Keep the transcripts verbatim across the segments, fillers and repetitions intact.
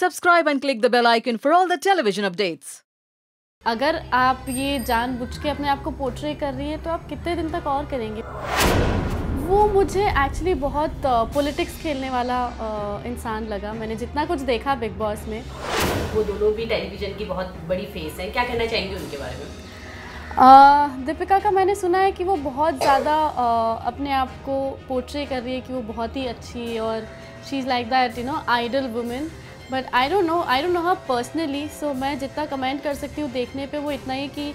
Subscribe and click the bell icon for all the television updates. अगर आप ये जानबूझ के अपने आप को पोर्ट्रे कर रही हैं तो आप कितने दिन तक और करेंगे? वो मुझे एक्चुअली बहुत पॉलिटिक्स खेलने वाला इंसान लगा। मैंने जितना कुछ देखा बिग बॉस में, वो दोनों भी टेलीविज़न की बहुत बड़ी फेस हैं। क्या कहना चाहेंगे उनके बारे में? दीपिका का मैंने सुना है कि वो बहुत ज़्यादा अपने आप को पोर्ट्रे कर रही है कि वो बहुत ही अच्छी और she is like that you know idol women, but I don't know I don't know her personally. So मैं जितना कमेंट कर सकती हूँ देखने पे वो इतना ही कि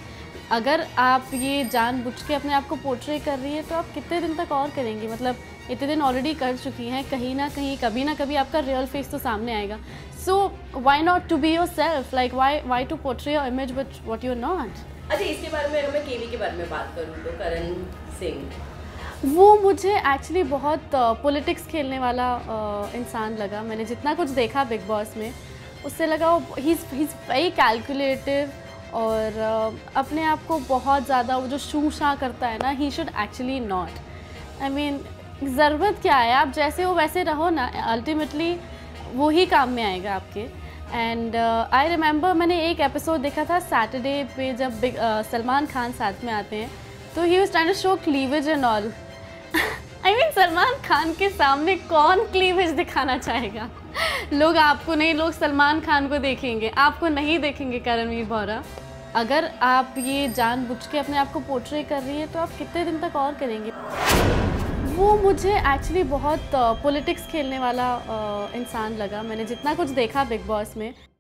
अगर आप ये जानबूझ के अपने आप को पोर्ट्रे कर रही है तो आप कितने दिन तक और करेंगी? मतलब इतने दिन ऑलरेडी कर चुकी हैं, कहीं ना कहीं कभी ना कभी आपका रियल फेस तो सामने आएगा। So why not to be yourself, like why why to portray your image but what you are not. अच्छा, इसके बारे में अगर मैं केवी के बारे में बात करूँ तो करण सिंह, वो मुझे एक्चुअली बहुत पॉलिटिक्स खेलने वाला इंसान लगा। मैंने जितना कुछ देखा बिग बॉस में, उससे लगा वो he is he is very calculative और अपने आप को बहुत ज़्यादा वो जो शू शाँ करता है ना, he should actually not. I mean ज़रूरत क्या है, आप जैसे हो वैसे रहो ना, अल्टीमेटली वो ही काम में आएगा आपके। एंड आई रिमेंबर मैंने एक एपिसोड देखा था सैटरडे पे, जब बिग सलमान खान साथ में आते हैं तो he was trying to show cleavage and all. I mean Salman Khan के सामने कौन क्लीवेज दिखाना चाहेगा? लोग आपको नहीं, लोग सलमान खान को देखेंगे, आपको नहीं देखेंगे करणवीर बोहरा। अगर आप ये जानबूझ के अपने आप को पोर्ट्रे कर रही है तो आप कितने दिन तक और करेंगे? वो मुझे एक्चुअली बहुत पॉलिटिक्स खेलने वाला इंसान लगा। मैंने जितना कुछ देखा बिग बॉस में।